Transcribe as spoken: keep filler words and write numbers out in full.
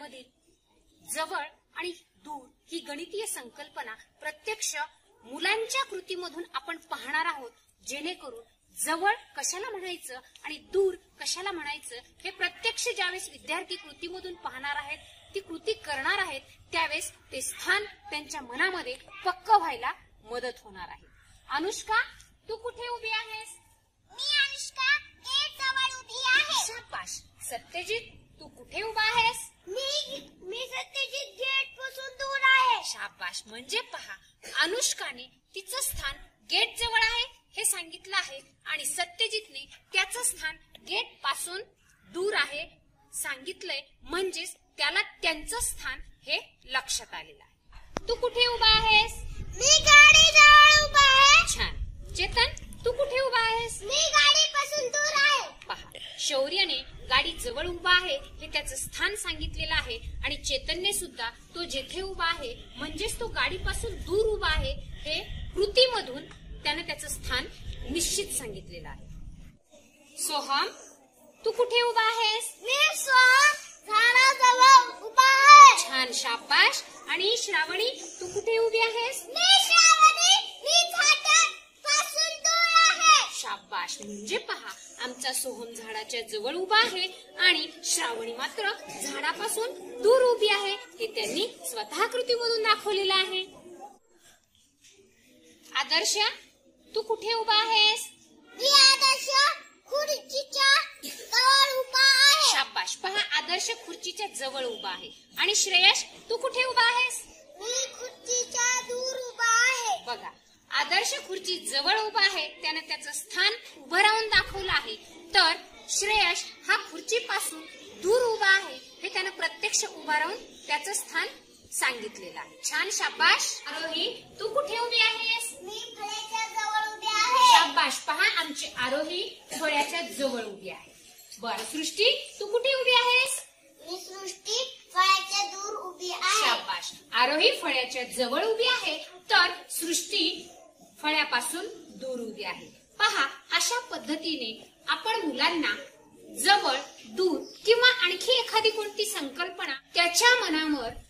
यामध्ये जवळ आणि दूर ही गणितीय संकल्पना प्रत्यक्ष मुलांच्या कृतीमधून आपण पाहणार आहोत, जेणेकरून जवळ कशाला म्हणायचं आणि दूर कशाला म्हणायचं हे प्रत्यक्ष ज्यावेळेस विद्यार्थी कृतीमधून पाहणार आहेत, ती कृती करणार आहेत, त्यावेळेस ते स्थान त्यांच्या मनामध्ये पक्क व्हायला मदत होणार आहे। अनुष्का, तू कुठे उभी आहेस? मी अनुष्का गेट जवळ उभी आहे। शाबाश। सत्यजित, तू कुठे उभा आहेस? मी मी सत्यजित गेट पासून दूर आहे। शाबाश। म्हणजे पहा, अनुष्काने तिचं स्थान गेट जवळ आहे हे सांगितलं आहे आणि सत्यजितने त्याचं स्थान गेट पासून दूर आहे सांगितलंय, म्हणजे त्याला त्यांचं स्थान हे लक्षात आलेलं आहे। तू कुठे उभा आहेस? मी गाडी जवळ उभा आहे। छान। चेतन, तू कुठे उभा आहेस? मी गाडी पासून दूर आहे। पहा, शौर्यने गाडी जवळ उभा आहे हे त्याचं स्थान सांगितलेलं आहे आणि चेतनने सुद्धा तो जेथे उभा आहे म्हणजेच तो गाडी पासून दूर उभा आहे हे कृतीमधून त्याने त्याचं स्थान निश्चित सांगितलेलं आहे। सोहम, तू कुठे उभा आहेस? मी सोहम झाडाजवळ उभा आहे। छान। शाबाश। आणि श्रावणी, तू कुठे उभी आहेस? मी श्रावणी मी झाडापासून दूर आहे। शाबाश। म्हणजे पहा, आमचा सोहम झाडाच्या जवळ उभा आहे आणि श्रावणी मात्र झाडापासून दूर उभी आहे हे त्यांनी स्वतः कृतीमधून दाखवलेलं आहे। आदर्श, तू कुठे उभा आहेस? मी आदर्श खुर्चीच्या जवळ उभा आहे। शाबाश। पहा, आदर्श खुर्चीच्या जवळ उभा आहे। आणि श्रेयश, तू कुठे उभा आहेस? मी खुर्चीच्या दूर उभा आहे। बघा, आदर्श खुर्ची जवळ उभा आहे, त्याने त्याचं स्थान उभं राहून दाखवलं आहे, तर श्रेयश हा खुर्चीपासून दूर उभा आहे हे त्याने प्रत्यक्ष उभा राहून त्याचं स्थान सांगितलेलं आहे। छान। शाबाश। आरोही, तू कुठे उभी आहेस? मी फळ्याच्या जवळ उभी आहे। शाबाश। पहा, आमची आरोही फळ्याच्या जवळ उभी आहे। बरं, सृष्टी, तू कुठे उभी आहेस? मी सृष्टी फळ्याच्या दूर उभी आहे। शाबाश। आरोही फळ्याच्या जवळ उभी आहे तर सृष्टी फळ्यापासून दूर उभी आहे। पहा, अशा पद्धतीने आपण मुलांना जवळ, दूर किंवा आणखी एखादी कोणती संकल्पना त्याच्या मनावर